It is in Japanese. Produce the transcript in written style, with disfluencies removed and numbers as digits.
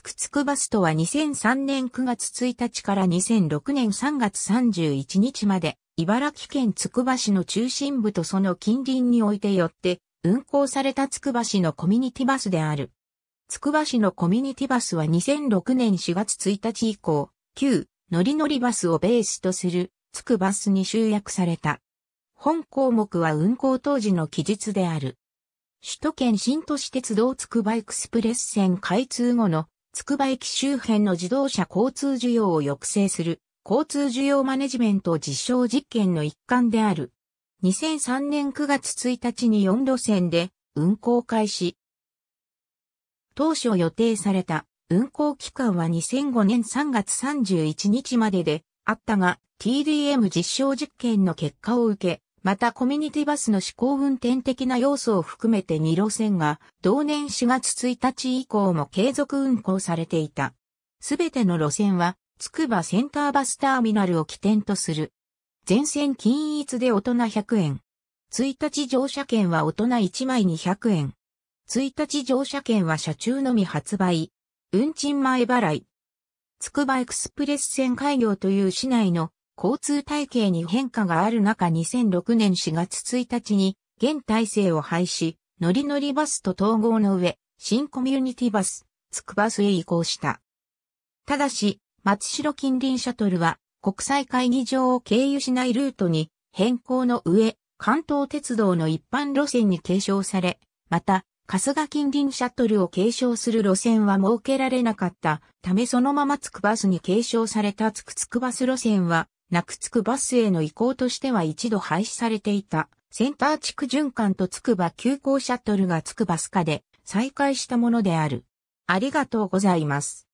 つくつくバスとは2003年9月1日から2006年3月31日まで、茨城県つくば市の中心部とその近隣においてよって、運行されたつくば市のコミュニティバスである。つくば市のコミュニティバスは2006年4月1日以降、旧のりのりバスをベースとするつくバスに集約された。本項目は運行当時の記述である。首都圏新都市鉄道つくばエクスプレス線開通後のつくば駅周辺の自動車交通需要を抑制する交通需要マネジメント実証実験の一環である。2003年9月1日に4路線で運行開始。当初予定された運行期間は2005年3月31日までであったが TDM 実証実験の結果を受け、またコミュニティバスの試行運転的な要素を含めて2路線が同年4月1日以降も継続運行されていた。すべての路線はつくばセンターバスターミナルを起点とする。全線均一で大人100円。1日乗車券は大人1枚200円。1日乗車券は車中のみ発売。運賃前払い。つくばエクスプレス線開業という市内の交通体系に変化がある中2006年4月1日に現体制を廃止、のりのりバスと統合の上、新コミュニティバス、つくバスへ移行した。ただし、松代近隣シャトルは国際会議場を経由しないルートに変更の上、関東鉄道の一般路線に継承され、また、春日近隣シャトルを継承する路線は設けられなかったためそのままつくバスに継承されたつくつくバス路線はなくつくバスへの移行としては一度廃止されていたセンター地区循環とつくば急行シャトルがつくバス化で再開したものである。ありがとうございます。